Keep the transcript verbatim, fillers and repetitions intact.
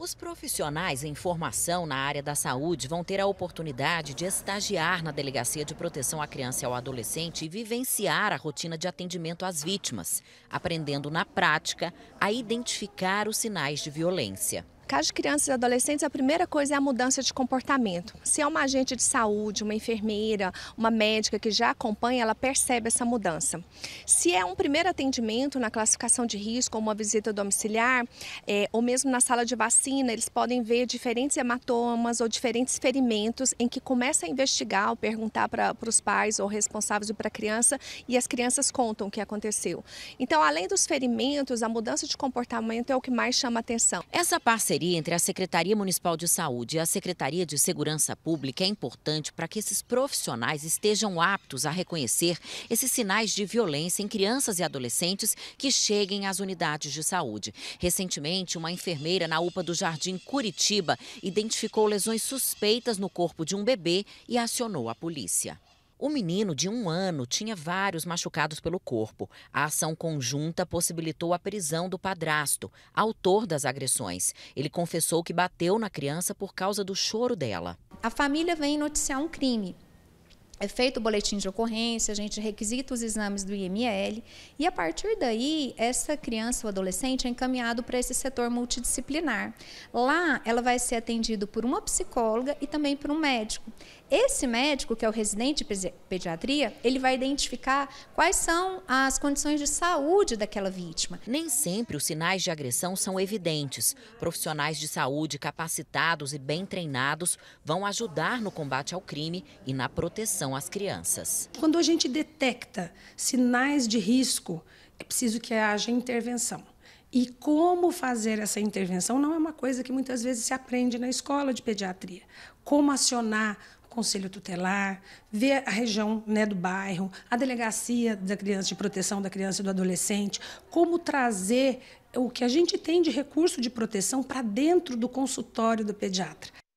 Os profissionais em formação na área da saúde vão ter a oportunidade de estagiar na Delegacia de Proteção à Criança e ao Adolescente e vivenciar a rotina de atendimento às vítimas, aprendendo na prática a identificar os sinais de violência. Caso de crianças e adolescentes, a primeira coisa é a mudança de comportamento. Se é uma agente de saúde, uma enfermeira, uma médica que já acompanha, ela percebe essa mudança. Se é um primeiro atendimento na classificação de risco, uma visita domiciliar, é, ou mesmo na sala de vacina, eles podem ver diferentes hematomas ou diferentes ferimentos em que começa a investigar ou perguntar para os pais ou responsáveis ou para a criança e as crianças contam o que aconteceu. Então, além dos ferimentos, a mudança de comportamento é o que mais chama a atenção. Essa parceria entre a Secretaria Municipal de Saúde e a Secretaria de Segurança Pública é importante para que esses profissionais estejam aptos a reconhecer esses sinais de violência em crianças e adolescentes que cheguem às unidades de saúde. Recentemente, uma enfermeira na U P A do Jardim Curitiba identificou lesões suspeitas no corpo de um bebê e acionou a polícia. O menino de um ano tinha vários machucados pelo corpo. A ação conjunta possibilitou a prisão do padrasto, autor das agressões. Ele confessou que bateu na criança por causa do choro dela. A família vem noticiar um crime. É feito o boletim de ocorrência, a gente requisita os exames do I M L e a partir daí essa criança ou adolescente é encaminhado para esse setor multidisciplinar. Lá ela vai ser atendida por uma psicóloga e também por um médico. Esse médico, que é o residente de pediatria, ele vai identificar quais são as condições de saúde daquela vítima. Nem sempre os sinais de agressão são evidentes. Profissionais de saúde capacitados e bem treinados vão ajudar no combate ao crime e na proteção às crianças. Quando a gente detecta sinais de risco, é preciso que haja intervenção. E como fazer essa intervenção não é uma coisa que muitas vezes se aprende na escola de pediatria. Como acionar o conselho tutelar, ver a região, né, do bairro, a delegacia da criança, de proteção da criança e do adolescente, como trazer o que a gente tem de recurso de proteção para dentro do consultório do pediatra.